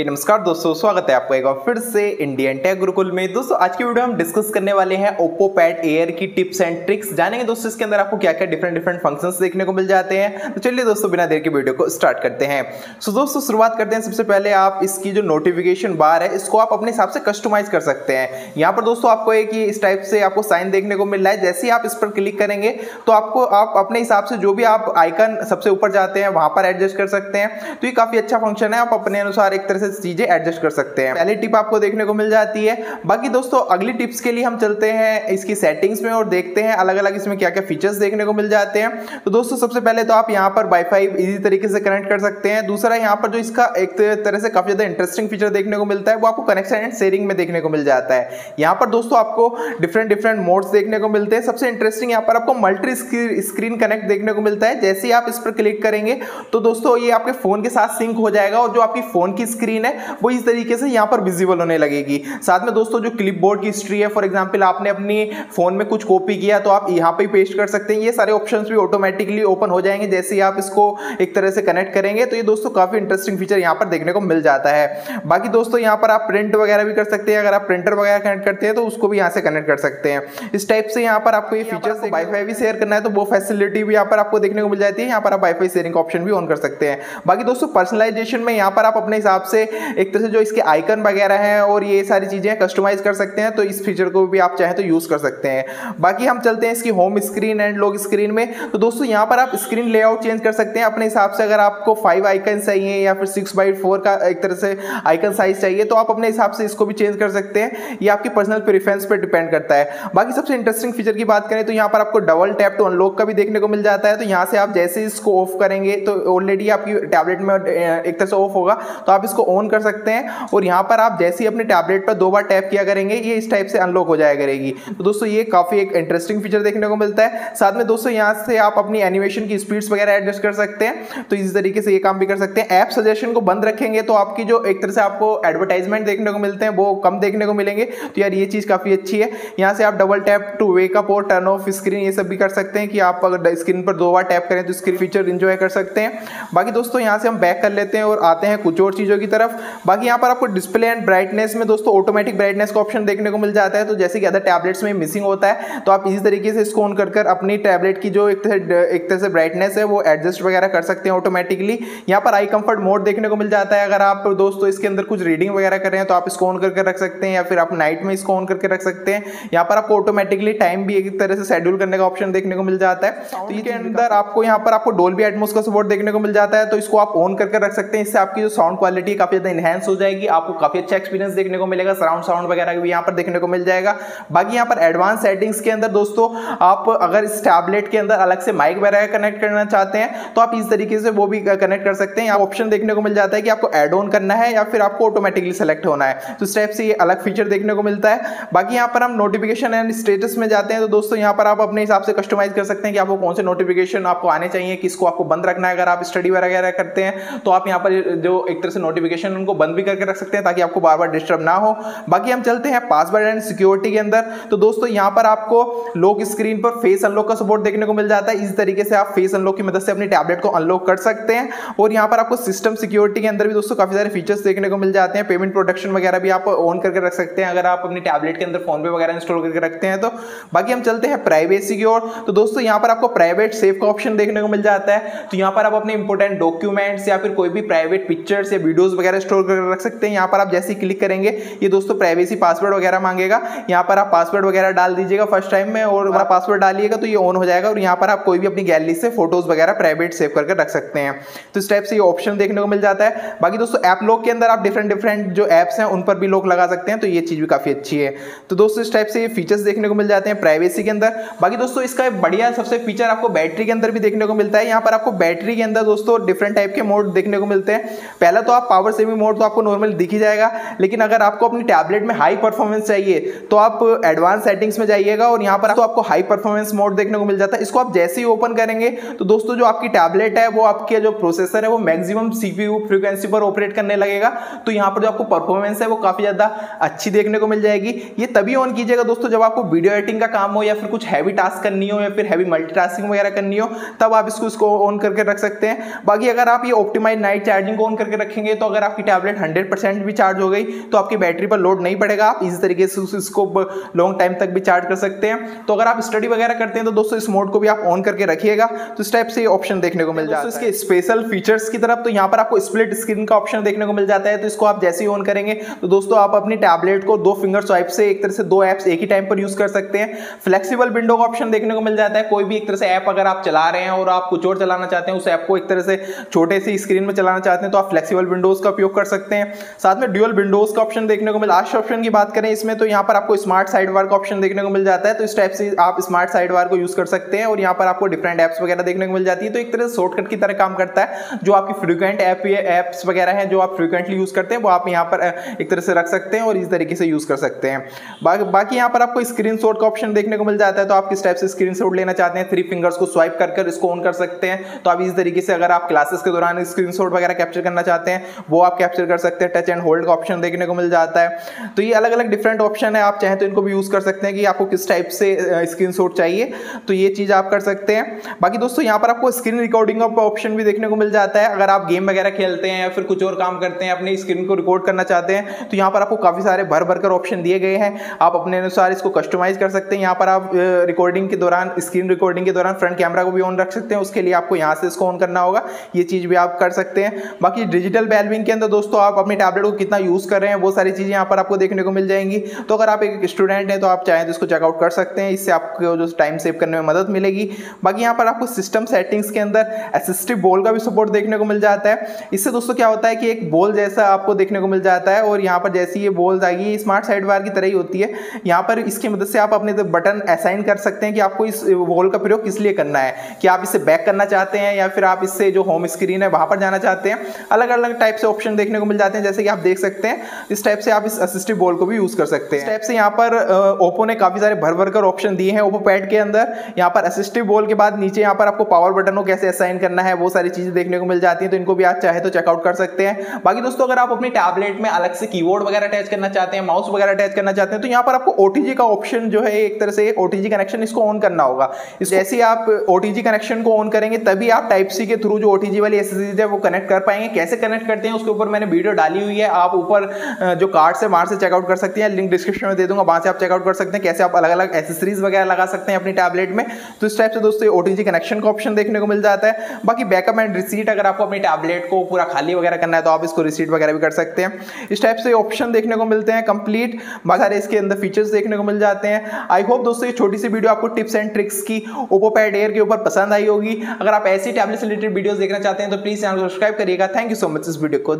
हे नमस्कार दोस्तों, स्वागत है आपका एक बार फिर से इंडियन टेक गुरुकुल में। दोस्तों आज की वीडियो हम डिस्कस करने वाले हैं Oppo Pad Air की टिप्स एंड ट्रिक्स। जानेंगे दोस्तों इसके अंदर आपको क्या क्या डिफरेंट फंक्शंस देखने को मिल जाते हैं। तो चलिए दोस्तों बिना देर के वीडियो को स्टार्ट करते हैं। सो दोस्तों शुरुआत करते हैं। सबसे पहले आप इसकी जो नोटिफिकेशन बार है इसको आप अपने हिसाब से कस्टमाइज कर सकते हैं। यहाँ पर दोस्तों आपको एक इस टाइप से आपको साइन देखने को मिल रहा है। जैसे ही आप इस पर क्लिक करेंगे तो आपको आप अपने हिसाब से जो भी आप आइकन सबसे ऊपर जाते हैं वहाँ पर एडजस्ट कर सकते हैं। तो ये काफ़ी अच्छा फंक्शन है, आप अपने अनुसार एक तरह से चीजें एडजस्ट कर सकते हैं। पहली टिप आपको देखने को मिल जाती है। बाकी दोस्तों अगली टिप्स के लिए हम चलते हैं इसकी सेटिंग्स में और देखते हैं अलग अलग इसमें क्या क्या फीचर्स देखने को मिल जाते हैं। तो दोस्तों सबसे पहले तो आप यहाँ पर वाईफाई इजी तरीके से कनेक्ट कर सकते हैं। दूसरा यहाँ पर जो इसका एक तरह से काफी ज्यादा इंटरेस्टिंग फीचर देखने को मिलता है वो आपको कनेक्शन एंड शेयरिंग में देखने को मिल जाता है। यहाँ पर दोस्तों आपको डिफरेंट मोड्स देखने को मिलते हैं। सबसे इंटरेस्टिंग यहाँ पर आपको मल्टी स्क्रीन कनेक्ट देखने को मिलता है। जैसे ही आप इस पर क्लिक करेंगे तो दोस्तों ये आपके फोन के साथ सिंक हो जाएगा और जो आपकी फोन की स्क्रीन है वो इस तरीके से यहाँ पर विजिबल होने लगेगी। साथ में दोस्तों जो क्लिपबोर्ड की हिस्ट्री है, फॉर एग्जांपल आपने अपनी फोन में कुछ कॉपी किया तो आप यहाँ पे पेस्ट कर सकते हैं। ये सारे ऑप्शंस भी ऑटोमेटिकली ओपन हो जाएंगे जैसे ही आप इसको एक तरह से कनेक्ट करेंगे। तो ये दोस्तों काफी इंटरेस्टिंग फीचर यहाँ पर देखने को मिल जाता है। बाकी दोस्तों यहाँ पर आप प्रिंट वगैरह भी कर सकते हैं। अगर आप प्रिंटर वगैरह कनेक्ट करते हैं तो उसको भी यहाँ से कनेक्ट कर सकते हैं। इस टाइप से यहाँ पर आपको ये फीचर्स, वाईफाई भी शेयर करना है तो वो फैसिलिटी भी यहाँ पर आपको देखने को मिल जाती है। यहाँ पर आप वाईफाई शेयरिंग का ऑप्शन भी ऑन कर सकते हैं। बाकी दोस्तों पर्सनलाइजेशन में यहाँ पर आप अपने हिसाब से एक तरह से जो इसके आइकन वगैरह हैं और ये सारी चीजें कस्टमाइज कर सकते हैं। तो इस फीचर को भी आप चाहे तो यूज कर सकते हैं। बाकी हम चलते हैं इसकी home screen and lock screen में। तो दोस्तों यहाँ पर आप स्क्रीन लेआउट चेंज कर सकते हैं अपने हिसाब से। अगर आपको 5 आइकन चाहिए या फिर 6x4 का एक तरह से आइकन साइज चाहिए तो आप अपने हिसाब से इसको भी चेंज कर सकते हैं। ये आपकी पर्सनल प्रेफरेंस पर डिपेंड करता है। बाकी सबसे इंटरेस्टिंग फीचर की बात करें तो यहाँ पर आपको डबल टैप टू अनलॉक का भी देखने को मिल जाता है। तो यहाँ से आप जैसे इसको ऑफ करेंगे तो ऑलरेडी आपकी टैबलेट में एक तरह से ऑफ होगा तो आप इसको ऑन कर सकते हैं। और यहाँ पर आप जैसे ही अपने टैबलेट पर 2 बार टैप किया करेंगे ये इस टाइप से अनलॉक हो जाया करेगी। तो दोस्तों ये काफ़ी एक इंटरेस्टिंग फीचर देखने को मिलता है। साथ में दोस्तों यहाँ से आप अपनी एनिमेशन की स्पीड्स वगैरह एडजस्ट कर सकते हैं। तो इसी तरीके से ये काम भी कर सकते हैं। ऐप सजेशन को बंद रखेंगे तो आपकी जो एक तरह से आपको एडवर्टाइजमेंट देखने को मिलते हैं वो कम देखने को मिलेंगे। तो यार ये चीज़ काफ़ी अच्छी है। यहाँ से आप डबल टैप टू वेकअप और टर्न ऑफ स्क्रीन ये सब भी कर सकते हैं कि आप अगर स्क्रीन पर 2 बार टैप करें तो स्क्रीन फीचर इंजॉय कर सकते हैं। बाकी दोस्तों यहाँ से हम बैक कर लेते हैं और आते हैं कुछ और चीज़ों की तरफ। बाकी यहाँ पर आपको डिस्प्ले एंड ब्राइटनेस में दोस्तों ऑटोमेटिक ब्राइटनेस का ऑप्शन देखने को मिल जाता है। तो जैसे कि अदर टैबलेट्स में मिसिंग होता है तो आप इसी तरीके से इसको ऑन कर अपनी टैबलेट की जो एक तरह से ब्राइटनेस है वो एडजस्ट वगैरह कर सकते हैं ऑटोमेटिकली। यहाँ पर आई कंफर्ट मोड देखने को मिल जाता है। अगर आप दोस्तों इसके अंदर कुछ रीडिंग वगैरह कर रहे हैं तो आप इसको ऑन करके रख सकते हैं या फिर आप नाइट में इसको ऑन करके रख सकते हैं। यहाँ पर आपको ऑटोमेटिकली टाइम भी एक तरह से शेड्यूल करने का ऑप्शन देखने को मिल जाता है। तो इसके अंदर आपको यहाँ पर आपको डोल्बी एटमॉस का सपोर्ट देखने को मिल जाता है। तो इसको आप ऑन करके रख सकते हैं। इससे आपकी जो साउंड क्वालिटी काफी ज्यादा इनहेंस हो जाएगी। आपको काफी अच्छा एक्सपीरियंस देखने को मिलेगा। साउंड वगैरह भी यहाँ पर देखने को मिल जाएगा। बाकी यहाँ पर एडवांस सेटिंग्स के अंदर दोस्तों आप अगर इस टैबलेट के अंदर अलग से माइक वगैरह कनेक्ट करना चाहते हैं तो आप इस तरीके से वो भी कनेक्ट कर सकते हैं। यहाँ ऑप्शन देखने को मिल जाता है कि आपको एड ऑन करना है या फिर आपको ऑटोमेटिकली सेलेक्ट होना है। तो इस टाइप से ये अलग फीचर देखने को मिलता है। बाकी यहाँ पर हम नोटिफिकेशन एंड स्टेटस में जाते हैं। तो दोस्तों यहाँ पर आप अपने हिसाब से कस्टमाइज कर सकते हैं कि आपको कौन से नोटिफिकेशन आपको आने चाहिए, किसको आपको बंद रखना है। अगर आप स्टडी वगैरह करते हैं तो आप यहाँ पर जो एक तरह से नोटिफिकेशन उनको बंद भी करके रख सकते हैं ताकि आपको बार बार डिस्टर्ब ना हो। बाकी हम चलते हैं पासवर्ड एंड सिक्योरिटी के अंदर। तो दोस्तों यहाँ पर आपको लॉक स्क्रीन पर फेस अनलॉक का सपोर्ट देखने को मिल जाता है। इस तरीके से आप फेस अनलॉक की मदद से अपनी टैबलेट को अनलॉक कर सकते हैं। और यहाँ पर आपको सिस्टम सिक्योरिटी के अंदर भी दोस्तों काफी सारे फीचर्स देखने को मिल जाते हैं। पेमेंट प्रोटेक्शन वगैरह भी आप ऑन करके रख सकते हैं अगर आप अपनी टैबलेट के अंदर फोन पे वगैरह इंस्टॉल करके रखते हैं तो। बाकी हम चलते हैं प्राइवेसी की ओर। तो दोस्तों यहाँ पर आपको प्राइवेट सेव का ऑप्शन देखने को मिल जाता है। तो यहाँ पर आप अपने इंपॉर्टेंट डॉक्यूमेंट्स या फिर कोई भी प्राइवेट पिक्चर्स या वीडियोस वगैरह स्टोर करके रख सकते हैं। यहाँ पर आप जैसे ही क्लिक करेंगे ये दोस्तों प्राइवेसी पासवर्ड वगैरह मांगेगा। यहाँ पर आप पासवर्ड वगैरह डाल दीजिएगा फर्स्ट टाइम में और हमारा पासवर्ड डालिएगा तो ये ऑन हो जाएगा। और यहाँ पर आप कोई भी अपनी गैलरी से फोटोज वगैरह प्राइवेट सेव करके रख सकते हैं। तो इस टाइप से ये ऑप्शन देखने को मिल जाता है। बाकी दोस्तों ऐप लॉक के अंदर आप डिफरेंट जो ऐप्स हैं उन पर भी लॉक लगा सकते हैं। तो ये चीज़ भी काफ़ी अच्छी है। तो दोस्तों इस टाइप से ये फीचर्स देखने को मिल जाते हैं प्राइवेसी के अंदर। बाकी दोस्तों इसका बढ़िया सबसे फीचर आपको बैटरी के अंदर भी देखने को मिलता है। यहाँ पर आपको बैटरी के अंदर दोस्तों डिफरेंट टाइप के मोड देखने को मिलते हैं। पहला तो आप पावर सेविंग मोड तो आपको नॉर्मल दिख ही जाएगा, लेकिन अगर आपको अपनी टैबलेट में हाई परफॉर्मेंस चाहिए तो आप एडवांस सेटिंग्स में जाइएगा और यहाँ पर तो आपको हाई परफॉर्मेंस मोड देखने को मिल जाता है। इसको आप जैसे ही ओपन करेंगे तो दोस्तों जो आपकी टैबलेट है वो आपके जो प्रोसेसर है वो मैक्सिमम CPU फ्रीक्वेंसी पर ऑपरेट करने लगेगा। तो यहाँ पर जो आपको परफॉर्मेंस है वो काफ़ी ज़्यादा अच्छी देखने को मिल जाएगी। ये तभी ऑन कीजिएगा दोस्तों जब आपको वीडियो एडिटिंग का काम हो या फिर कुछ हैवी टास्क करनी हो या फिर हैवी मल्टीटास्किंग वगैरह करनी हो, तब आप इसको ऑन करके रख सकते हैं। बाकी अगर आप ये ऑप्टिमाइज नाइट चार्जिंग को ऑन करके रखेंगे तो अगर आपकी टैबलेट 100% भी चार्ज हो गई तो आपकी बैटरी पर लोड नहीं पड़ेगा, आप इसी तरीके से इसको लॉन्ग टाइम तक भी चार्ज कर सकते हैं। तो अगर आप स्टडी वगैरह करते हैं तो दोस्तों इस मोड को भी आप ऑन करके रखिएगा, तो इस टाइप से ऑप्शन देखने को मिल जाता है। इसके स्पेशल फीचर्स की तरफ तो यहाँ पर आपको स्प्लिट स्क्रीन का ऑप्शन देखने को मिल जाता है, तो इसको आप जैसे ही ऑन करेंगे तो दोस्तों आप अपनी टैबलेट को दो फिंगर स्वाइप से एक तरह से दो ऐप्स एक ही टाइम पर यूज कर सकते हैं। फ्लेक्सिबल विंडो का ऑप्शन देखने को मिल जाता है, कोई भी एक तरह से ऐप अगर आप चला रहे हैं और आप कुछ और चलाना चाहते हैं, उस ऐप को एक तरह से छोटे से स्क्रीन में चलाना चाहते हैं तो आप फ्लेक्सिबल विंडोज का उपयोग कर सकते हैं। साथ में ड्यूअल विंडोज का ऑप्शन देखने को मिल। लास्ट ऑप्शन की बात करें इसमें तो यहाँ पर आपको स्मार्ट साइड बार का ऑप्शन देखने को मिल जाता है, तो इस टाइप से आप स्मार्ट साइड बार को यूज कर सकते हैं और यहाँ पर आपको डिफरेंट ऐप्स वगैरह देखने को मिल जाती है। तो एक तरह से शॉर्टकट की तरह काम करता है, जो आपकी फ्रीक्वेंट ऐप्स वगैरह हैं जो आप फ्रीक्वेंटली यूज करते हैं वो आप यहाँ पर एक तरह से रख सकते हैं और इस तरीके से यूज कर सकते हैं। बाकी यहाँ पर आपको स्क्रीनशॉट का ऑप्शन देखने को मिल जाता है, तो आप किस टाइप से स्क्रीनशॉट लेना चाहते हैं 3 फिंगर्स को स्वाइप कर इसको ऑन कर सकते हैं। तो आप इस तरीके से अगर आप क्लासेस के दौरान स्क्रीनशॉट वगैरह कैप्चर करना चाहते हैं वो आप कैप्चर कर सकते हैं। टच एंड होल्ड का ऑप्शन देखने को मिल जाता है, तो ये अलग अलग डिफरेंट ऑप्शन है, आप चाहें तो इनको भी यूज कर सकते हैं कि आपको किस टाइप से स्क्रीनशॉट चाहिए, तो ये चीज आप कर सकते हैं। बाकी दोस्तों यहाँ पर आपको स्क्रीन रिकॉर्डिंग का ऑप्शन भी देखने को मिल जाता है, अगर आप गेम वगैरह खेलते हैं या फिर कुछ और काम करते हैं अपनी स्क्रीन को रिकॉर्ड करना चाहते हैं तो यहाँ पर आपको काफी सारे भर भरकर ऑप्शन दिए गए हैं, आप अपने अनुसार इसको कस्टमाइज कर सकते हैं। यहाँ पर आप रिकॉर्डिंग के दौरान स्क्रीन रिकॉर्डिंग के दौरान फ्रंट कैमरा को भी ऑन रख सकते हैं, उसके लिए आपको यहाँ से इसको ऑन करना होगा, ये चीज भी आप कर सकते हैं। बाकी डिजिटल वेलबींग के अंदर दोस्तों आप अपने टैबलेट को कितना यूज कर रहे हैं वो सारी चीजें यहाँ पर आपको देखने को मिल जाएंगी। तो अगर आप एक स्टूडेंट हैं तो आप चाहें तो इसको चेकआउट कर सकते हैं, इससे आपको जो टाइम सेव करने में मदद मिलेगी। बाकी यहाँ पर आपको सिस्टम सेटिंग्स के अंदर असिस्टिव बॉल का भी सपोर्ट देखने को मिल जाता है, इससे दोस्तों क्या होता है कि एक बॉल जैसा आपको देखने को मिल जाता है और यहाँ पर जैसी ये बॉल्स आएगी स्मार्ट साइड बार की तरह ही होती है, यहाँ पर इसकी मदद से आप अपने बटन असाइन कर सकते हैं कि आपको इस बॉल का प्रयोग किस लिए करना है, कि आप इससे बैक करना चाहते हैं या फिर आप इससे जो होम स्क्रीन है वहाँ पर जाना चाहते हैं। अलग अलग टाइप से ऑप्शन देखने को मिल जाते हैं, जैसे कि आप देख सकते हैं इस टाइप से आप इस असिस्टिव बॉल को भी यूज कर सकते हैं। इस टाइप से यहाँ पर ओप्पो ने काफी सारे भर भरकर ऑप्शन दिए हैं ओप्पो पैड के अंदर। यहाँ पर असिस्टिव बॉल के बाद नीचे यहाँ पर आपको पावर बटन को कैसे असाइन करना है वो सारी चीजें देखने को मिल जाती है, तो इनको भी आप चाहे तो चेकआउट कर सकते हैं। बाकी दोस्तों अगर आप अपनी टैबलेट में अलग से कीबोर्ड वगैरह अटैच करना चाहते हैं, माउस वगैरह अटैच करना चाहते हैं, तो यहाँ पर आपको ओटीजी का ऑप्शन जो है एक तरह से ओटीजी कनेक्शन इसको ऑन करना होगा। जैसे आप ओटीजी कनेक्शन को ऑन करेंगे तभी आप टाइप सी के थ्रू जो ओटीजी वाली एसएसडी है वो कनेक्ट कर पाएंगे। कैसे कनेक्ट करते हैं उसके ऊपर मैंने वीडियो डाली हुई है, आप ऊपर जो कार्ड से वहां से चेकआउट कर सकते हैं, लिंक डिस्क्रिप्शन में दे दूंगा, वहां से आप चेकआउट कर सकते हैं कैसे आप अलग अलग एसेसरीज वगैरह लगा सकते हैं अपनी टैबलेट में। तो इस टाइप से दोस्तों ओटीजी कनेक्शन का ऑप्शन देखने को मिल जाता है। बाकी बैकअप एंड रिसीट, अगर आपको अपनी टैबलेट को पूरा खाली वगैरह करना है तो आप इसको रिसीट वगैरह भी कर सकते हैं। इस टाइप से ऑप्शन देखने को मिलते हैं कंप्लीट, बाकी सारे इसके अंदर फीचर्स देखने को मिल जाते हैं। आई होप दोस्तों ये छोटी सी वीडियो आपको टिप्स एंड ट्रिक्स की ओप्पो पैड एयर के ऊपर पसंद आई होगी। अगर आप ऐसी टैबलेट से रिलेटेड वीडियोस देखना चाहते हैं तो प्लीज चैनल को सब्सक्राइब करिएगा। थैंक यू सो मच इस वीडियो को।